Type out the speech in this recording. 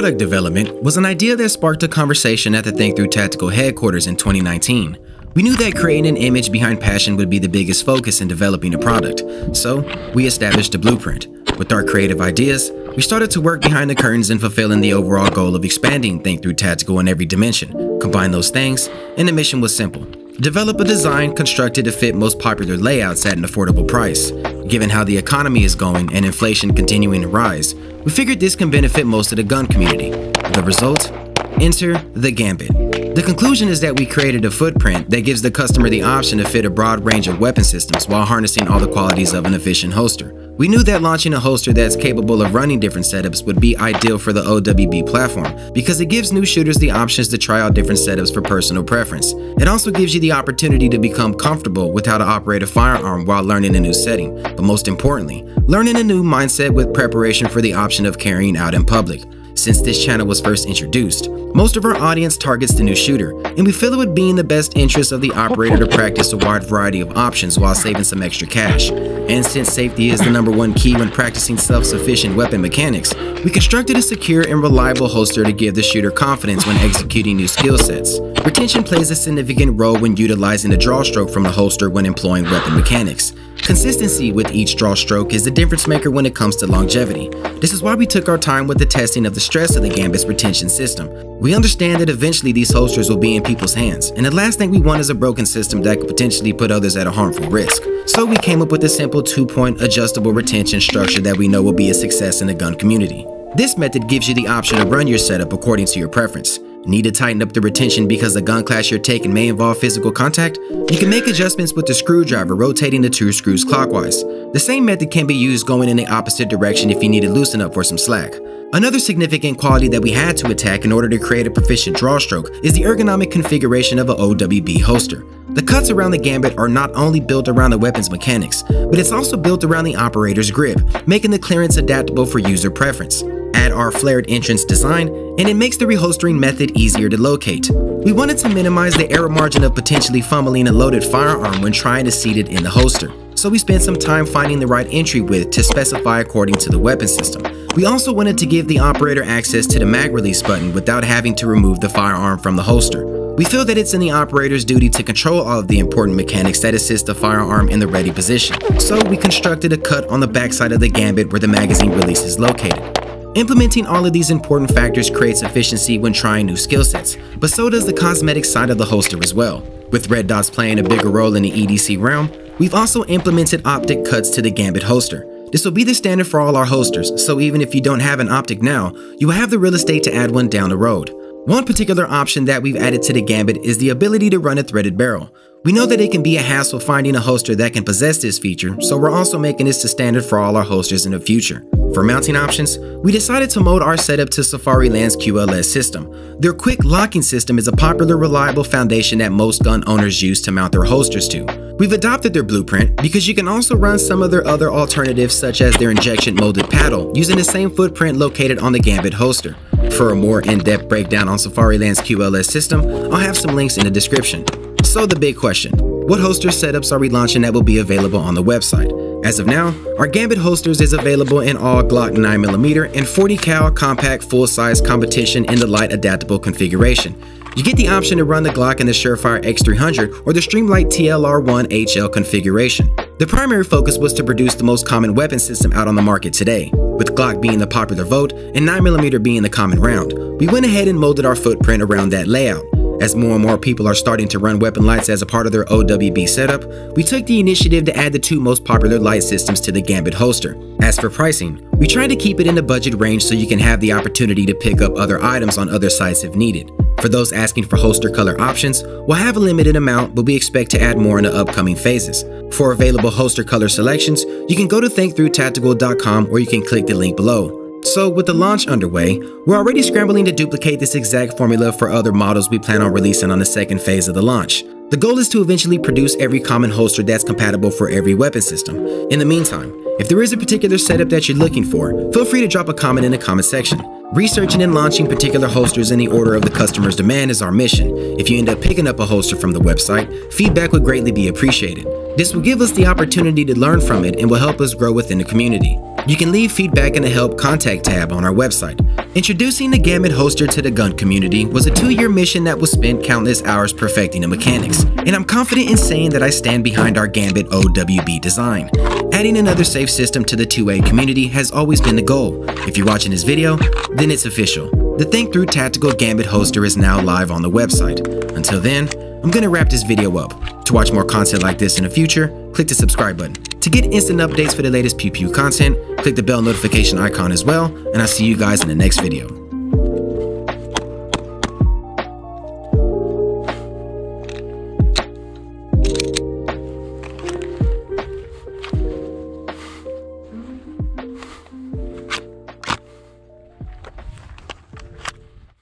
Product development was an idea that sparked a conversation at the Think Through Tactical headquarters in 2019. We knew that creating an image behind passion would be the biggest focus in developing a product, so we established a blueprint. With our creative ideas, we started to work behind the curtains in fulfilling the overall goal of expanding Think Through Tactical in every dimension. Combine those things, and the mission was simple. Develop a design constructed to fit most popular layouts at an affordable price. Given how the economy is going and inflation continuing to rise, we figured this can benefit most of the gun community. The result? Enter the Gambit. The conclusion is that we created a footprint that gives the customer the option to fit a broad range of weapon systems while harnessing all the qualities of an efficient holster. We knew that launching a holster that's capable of running different setups would be ideal for the OWB platform because it gives new shooters the options to try out different setups for personal preference. It also gives you the opportunity to become comfortable with how to operate a firearm while learning a new setting, but most importantly, learning a new mindset with preparation for the option of carrying out in public. Since this channel was first introduced, most of our audience targets the new shooter, and we feel it would be in the best interest of the operator to practice a wide variety of options while saving some extra cash. And since safety is the number 1 key when practicing self-sufficient weapon mechanics, we constructed a secure and reliable holster to give the shooter confidence when executing new skill sets. Retention plays a significant role when utilizing the draw stroke from the holster when employing weapon mechanics. Consistency with each draw stroke is the difference maker when it comes to longevity. This is why we took our time with the testing of the stress of the Gambit's retention system. We understand that eventually these holsters will be in people's hands, and the last thing we want is a broken system that could potentially put others at a harmful risk. So we came up with a simple 2-point adjustable retention structure that we know will be a success in the gun community. This method gives you the option to run your setup according to your preference. Need to tighten up the retention because the gun class you're taking may involve physical contact? You can make adjustments with the screwdriver, rotating the 2 screws clockwise. The same method can be used going in the opposite direction if you need to loosen up for some slack. Another significant quality that we had to attack in order to create a proficient draw stroke is the ergonomic configuration of an OWB holster. The cuts around the Gambit are not only built around the weapon's mechanics, but it's also built around the operator's grip, making the clearance adaptable for user preference. Add our flared entrance design, and it makes the reholstering method easier to locate. We wanted to minimize the error margin of potentially fumbling a loaded firearm when trying to seat it in the holster, so we spent some time finding the right entry width to specify according to the weapon system. We also wanted to give the operator access to the mag release button without having to remove the firearm from the holster. We feel that it's in the operator's duty to control all of the important mechanics that assist the firearm in the ready position, so we constructed a cut on the backside of the Gambit where the magazine release is located. Implementing all of these important factors creates efficiency when trying new skill sets, but so does the cosmetic side of the holster as well. With red dots playing a bigger role in the EDC realm, we've also implemented optic cuts to the Gambit holster. This will be the standard for all our holsters, so even if you don't have an optic now, you will have the real estate to add one down the road. One particular option that we've added to the Gambit is the ability to run a threaded barrel. We know that it can be a hassle finding a holster that can possess this feature, so we're also making this the standard for all our holsters in the future. For mounting options, we decided to mold our setup to Safariland's QLS system. Their quick locking system is a popular, reliable foundation that most gun owners use to mount their holsters to. We've adopted their blueprint because you can also run some of their other alternatives such as their injection molded paddle using the same footprint located on the Gambit holster. For a more in-depth breakdown on Safariland's QLS system, I'll have some links in the description. So the big question, what holster setups are we launching that will be available on the website? As of now, our Gambit holsters is available in all Glock 9mm and 40 cal compact full-size competition in the light adaptable configuration. You get the option to run the Glock in the Surefire X300 or the Streamlight TLR1HL configuration. The primary focus was to produce the most common weapon system out on the market today, with Glock being the popular vote and 9mm being the common round. We went ahead and molded our footprint around that layout. As more and more people are starting to run weapon lights as a part of their OWB setup, we took the initiative to add the 2 most popular light systems to the Gambit holster. As for pricing, we tried to keep it in the budget range so you can have the opportunity to pick up other items on other sites if needed. For those asking for holster color options, we'll have a limited amount, but we expect to add more in the upcoming phases. For available holster color selections, you can go to thinkthroughtactical.com or you can click the link below. So with the launch underway, we're already scrambling to duplicate this exact formula for other models we plan on releasing on the second phase of the launch. The goal is to eventually produce every common holster that's compatible for every weapon system. In the meantime, if there is a particular setup that you're looking for, feel free to drop a comment in the comment section. Researching and launching particular holsters in the order of the customer's demand is our mission. If you end up picking up a holster from the website, feedback would greatly be appreciated. This will give us the opportunity to learn from it and will help us grow within the community. You can leave feedback in the Help Contact tab on our website. Introducing the Gambit holster to the gun community was a two-year mission that was spent countless hours perfecting the mechanics, and I'm confident in saying that I stand behind our Gambit OWB design. Adding another safe system to the 2A community has always been the goal. If you're watching this video, then it's official. The Think Through Tactical Gambit holster is now live on the website. Until then, I'm going to wrap this video up. To watch more content like this in the future, click the subscribe button. To get instant updates for the latest Pew Pew content, click the bell notification icon as well, and I'll see you guys in the next video.